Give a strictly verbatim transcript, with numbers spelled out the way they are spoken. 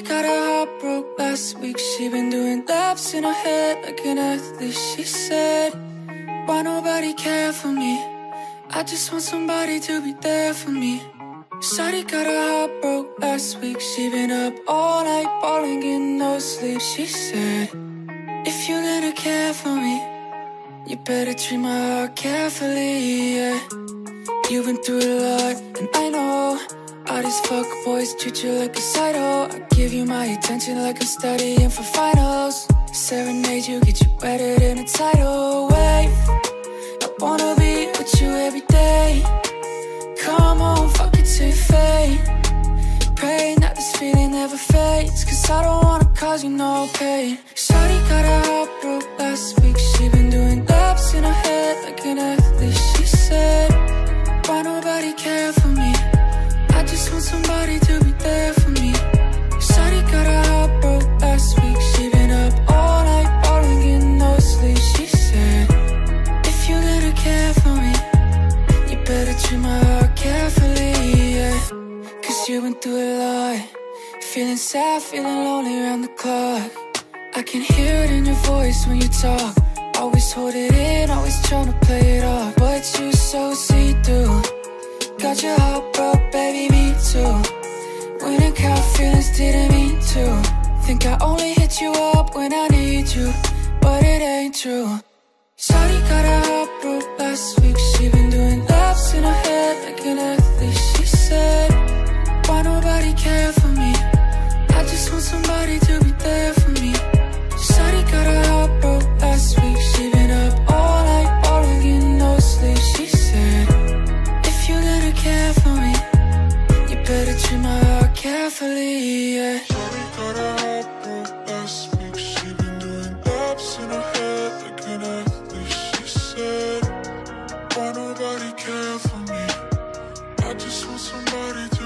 She got her heart broke last week. She been doing laps in her head like an athlete. She said, why nobody care for me? I just want somebody to be there for me. Shawty got her heart broke last week. She been up all night balling in no sleep. She said, if you're gonna care for me, you better treat my heart carefully, yeah. You've been through a lot, and I know all these fuckboys treat you like a psycho. I give you my attention like I'm studying for finals. Serenade you, get you better than a tidal wave. I wanna be with you every day. Come on, fuck it till you fade. Praying that this feeling never fades, cause I don't wanna cause you no pain. Shawty got her heart broke last week. She been doing laps in her head like an athlete. She said, why nobody care for me? I just want somebody to be there for me. Shawty got her heart broke last week. She been up all night, balling in no sleep. She said, if you're gonna care for me, you better treat my heart carefully, yeah. Cause you been through a lot, feeling sad, feeling lonely around the clock. I can hear it in your voice when you talk. Always hold it in, always tryna play it off, but you so see-through. Got your heart broke, baby, me too. When and caught feelings didn't mean to. Think I only hit you up when I need you, but it ain't true. Shawty got her heart broke last week. She been doing laps in her head like an athlete. She said, why nobody care for me? I just want somebody to be there for me. Shawty got her heart broke last week. She been up all night, balling in no sleep. She said, if you're gonna care for me, you better treat my heart carefully, yeah. Shawty got her heart broke last week. She been doing laps in her head like an athlete. She said, why nobody care for me? I just want somebody to